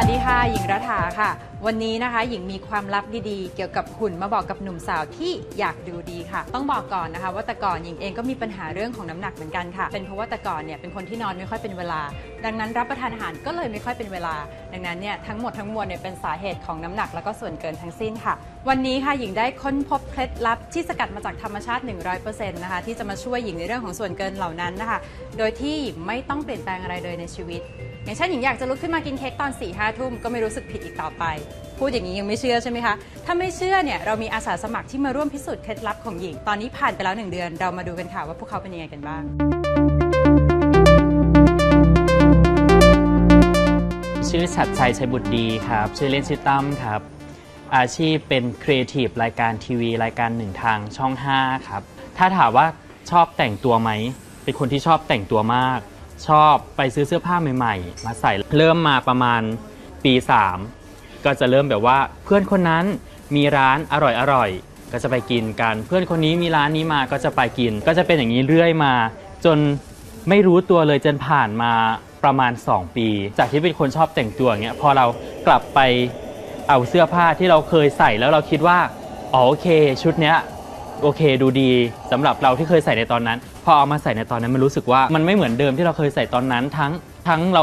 วัสดีค่ะหญิงรัฐาค่ะวันนี้นะคะหญิงมีความลับดีๆเกี่ยวกับหุ่นมาบอกกับหนุ่มสาวที่อยากดูดีค่ะต้องบอกก่อนนะคะว่าแต่ก่อนหญิงเองก็มีปัญหาเรื่องของน้ำหนักเหมือนกันค่ะเป็นเพราะว่าแต่ก่อนเนี่ยเป็นคนที่นอนไม่ค่อยเป็นเวลาดังนั้นรับประทานอาหารก็เลยไม่ค่อยเป็นเวลาดังนั้นเนี่ยทั้งหมดทั้งมวลเนี่ยเป็นสาเหตุของน้ำหนักแล้วก็ส่วนเกินทั้งสิ้นค่ะวันนี้ค่ะหญิงได้ค้นพบเคล็ดลับที่สกัดมาจากธรรมชาติ 100% นะคะที่จะมาช่วยหญิงในเรื่องของส่วนเกินเหล่านั้นนะคะโดยที่ไม่ต้องเปลี่ยนแปลงอะไรเลยในชีวิตอย่างเช่นหญิงอยากจะลุกขึ้นมากินเค้กตอน 4-5 ทุ่มก็ไม่รู้สึกผิดอีกต่อไปพูดอย่างนี้ยังไม่เชื่อใช่ไหมคะถ้าไม่เชื่อเนี่ยเรามีอาสาสมัครที่มาร่วมพิสูจน์เคล็ดลับของหญิงตอนนี้ผ่านไปแล้ว1 เดือนเรามาดูกันค่ะว่าพวกเขาเป็นยังไงกันบ้างชื่อชัดชัย ชัยบุตรดีครับชื่อเล่นชื่อตั้มครับอาชีพเป็นครีเอทีฟรายการทีวีรายการหนึ่งทางช่อง5ครับถ้าถามว่าชอบแต่งตัวไหมเป็นคนที่ชอบแต่งตัวมากชอบไปซื้อเสื้อผ้าใหม่ๆมาใส่เริ่มมาประมาณปี3ก็จะเริ่มแบบว่าเพื่อนคนนั้นมีร้านอร่อยๆก็จะไปกินกันเพื่อนคนนี้มีร้านนี้มาก็จะไปกินก็จะเป็นอย่างนี้เรื่อยมาจนไม่รู้ตัวเลยจนผ่านมาประมาณ2ปีจากที่เป็นคนชอบแต่งตัวอย่างเงี้ยพอเรากลับไปเอาเสื้อผ้าที่เราเคยใส่แล้วเราคิดว่าอ๋อโอเคชุดเนี้ยโอเคดูดีสำหรับเราที่เคยใส่ในตอนนั้นพอเอามาใส่ในตอนนั้นมันรู้สึกว่ามันไม่เหมือนเดิมที่เราเคยใส่ตอนนั้นทั้งเรา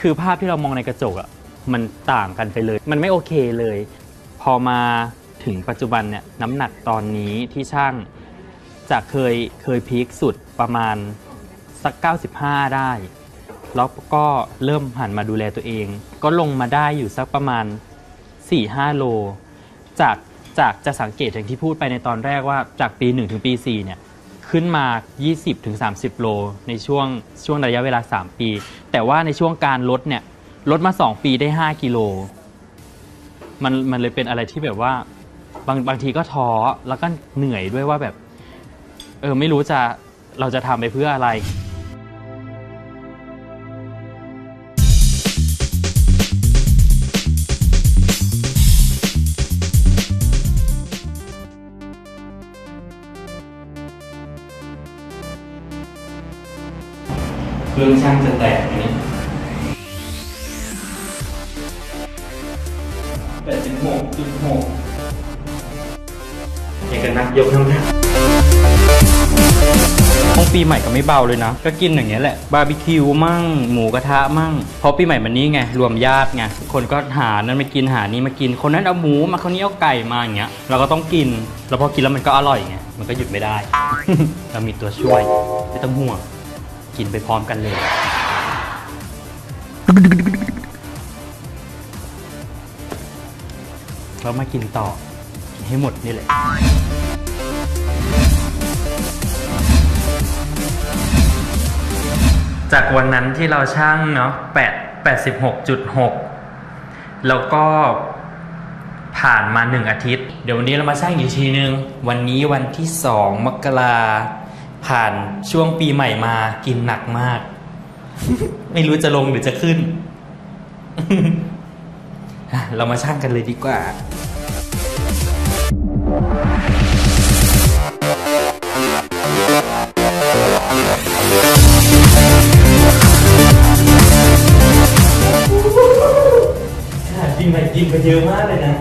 คือภาพที่เรามองในกระจกอ่ะมันต่างกันไปเลยมันไม่โอเคเลยพอมาถึงปัจจุบันเนี่ยน้ำหนักตอนนี้ที่ช่างจะเคยพีคสุดประมาณสัก95ได้แล้วก็เริ่มหันมาดูแลตัวเองก็ลงมาได้อยู่สักประมาณ 4-5 โลจากจะสังเกตอย่างที่พูดไปในตอนแรกว่าจากปี1ถึงปี4เนี่ยขึ้นมา 20-30 โลในช่วงระยะเวลา3ปีแต่ว่าในช่วงการลดเนี่ยลดมา2ปีได้5กิโลมันเลยเป็นอะไรที่แบบว่าบางทีก็ท้อแล้วก็เหนื่อยด้วยว่าแบบไม่รู้เราจะทำไปเพื่ออะไรเครื่องช่างจะแตกอย่างนี้86.6อย่างกันนักยกทั้งนั้นของปีใหม่ก็ไม่เบาเลยนะก็กินอย่างเงี้ยแหละบาร์บีคิวมั่งหมูกระทะมั่งเพราะปีใหม่มันนี้ไงรวมญาติไงคนก็หานั้นมากินหานี้มากินคนนั้นเอาหมูมาคนนี้เอาไก่มาอย่างเงี้ยเราก็ต้องกินแล้วพอกินแล้วมันก็อร่อยไงมันก็หยุดไม่ได้ เรามีตัวช่วยไม่ต้องห่วงกินไปพร้อมกันเลยแล้วมากินต่อกินให้หมดนี่แหละจากวันนั้นที่เราชั่งเนาะ86.6 แล้วก็ผ่านมา1 อาทิตย์เดี๋ยววันนี้เรามาชั่งอีกทีนึงวันนี้วันที่2 มกราผ่านช่วงปีใหม่มากินหนักมาก ไม่รู้จะลงหรือจะขึ้น เรามาชั่งกันเลยดีกว่าปีใหม่กินไปเยอะมากเลยนะ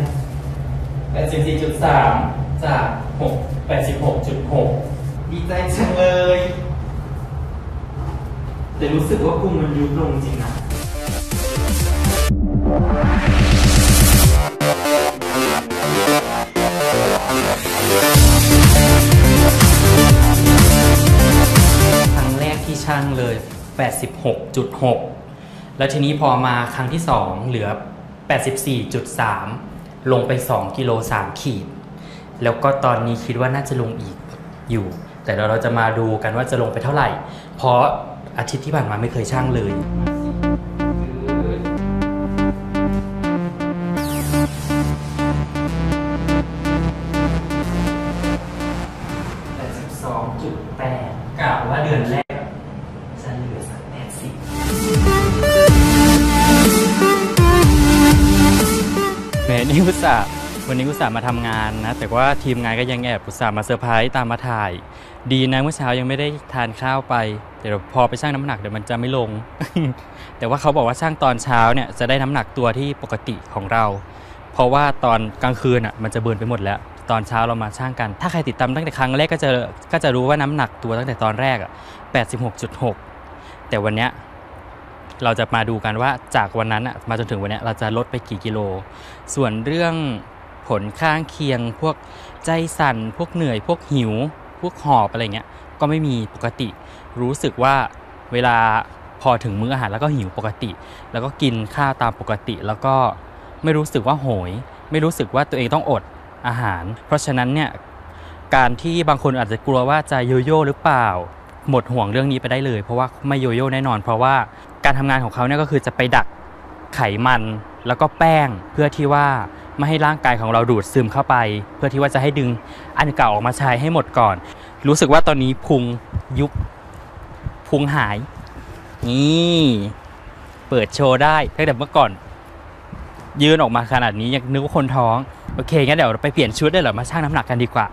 84.3 จาก 86.6ดีใจจังเลยแต่รู้สึกว่าพุงมันยุบลงจริงนะครั้งแรกที่ชั่งเลย 86.6 แล้วทีนี้พอมาครั้งที่2เหลือ 84.3 ลงไป2กิโล3ขีดแล้วก็ตอนนี้คิดว่าน่าจะลงอีกอยู่แต่เราจะมาดูกันว่าจะลงไปเท่าไหร่เพราะอาทิตย์ที่ผ่านมาไม่เคยชั่งเลย82.8กล่าวว่าเดือนแรกจะเหลือสัก80แหมนี่อุตส่าห์วันนี้อุตส่าห์มาทำงานนะแต่ว่าทีมงานก็ยังแอบอุตส่าห์มาเซอร์ไพรส์ตามมาถ่าย ดีนะเมื่อเช้ายังไม่ได้ทานข้าวไปเดี๋ยวพอไปชั่งน้ำหนักเดี๋ยวมันจะไม่ลง แต่ว่าเขาบอกว่าชั่งตอนเช้าเนี่ยจะได้น้ำหนักตัวที่ปกติของเราเพราะว่าตอนกลางคืนอ่ะมันจะเบิร์นไปหมดแล้วตอนเช้าเรามาชั่งกันถ้าใครติดตามตั้งแต่ครั้งแรกก็จะรู้ว่าน้ำหนักตัวตั้งแต่ตอนแรกอ่ะ 86.6 แต่วันเนี้ยเราจะมาดูกันว่าจากวันนั้นอ่ะมาจนถึงวันนี้เราจะลดไปกี่กิโลส่วนเรื่องผลข้างเคียงพวกใจสั่นพวกเหนื่อยพวกหิวพวกหอบอะไรเงี้ยก็ไม่มีปกติรู้สึกว่าเวลาพอถึงมื้ออาหารแล้วก็หิวปกติแล้วก็กินข้าวตามปกติแล้วก็ไม่รู้สึกว่าโหยไม่รู้สึกว่าตัวเองต้องอดอาหารเพราะฉะนั้นเนี่ยการที่บางคนอาจจะกลัวว่าจะโยโย่หรือเปล่าหมดห่วงเรื่องนี้ไปได้เลยเพราะว่าไม่โยโย่แน่นอนเพราะว่าการทำงานของเขาเนี่ยก็คือจะไปดักไขมันแล้วก็แป้งเพื่อที่ว่าไม่ให้ร่างกายของเราดูดซึมเข้าไปเพื่อที่ว่าจะให้ดึงอันเก่าออกมาใช้ให้หมดก่อนรู้สึกว่าตอนนี้พุงยุบพุงหายนี่เปิดโชว์ได้ตั้งแต่เมื่อก่อนยืนออกมาขนาดนี้ยังนึกว่าคนท้องโอเคงั้นเดี๋ยวเราไปเปลี่ยนชุดได้เหรอมาชั่งน้ำหนักกันดีกว่า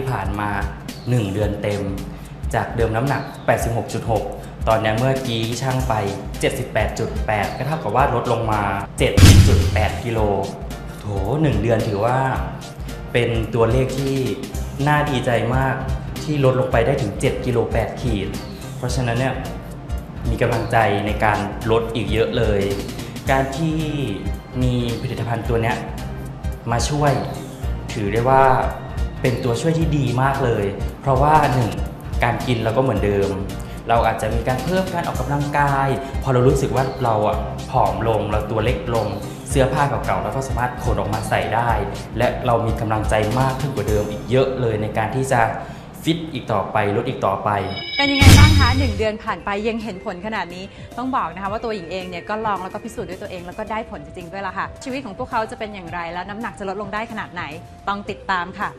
ที่ผ่านมา1เดือนเต็มจากเดิมน้ำหนัก 86.6 ตอนนี้เมื่อกี้ชั่งไป 78.8 ก็เท่ากับว่าลดลงมา 7.8 กิโลโถ1เดือนถือว่าเป็นตัวเลขที่น่าดีใจมากที่ลดลงไปได้ถึง7กิโล8ขีดเพราะฉะนั้นเนี่ยมีกำลังใจในการลดอีกเยอะเลยการที่มีผลิตภัณฑ์ตัวนี้มาช่วยถือได้ว่าเป็นตัวช่วยที่ดีมากเลยเพราะว่า1การกินเราก็เหมือนเดิมเราอาจจะมีการเพิ่มการออกกำลังกายพอเรารู้สึกว่าเราอ่ะผอมลงเราตัวเล็กลงเสื้อผ้าเก่าๆเราก็สามารถขนออกมาใส่ได้และเรามีกำลังใจมากขึ้นกว่าเดิมอีกเยอะเลยในการที่จะฟิตอีกต่อไปลดอีกต่อไปเป็นยังไงบ้างคะ1เดือนผ่านไปยังเห็นผลขนาดนี้ต้องบอกนะคะว่าตัวหญิงเองเนี่ยก็ลองแล้วก็พิสูจน์ด้วยตัวเองแล้วก็ได้ผลจริงๆด้วยล่ะค่ะชีวิตของพวกเขาจะเป็นอย่างไรแล้วน้ำหนักจะลดลงได้ขนาดไหนต้องติดตามค่ะ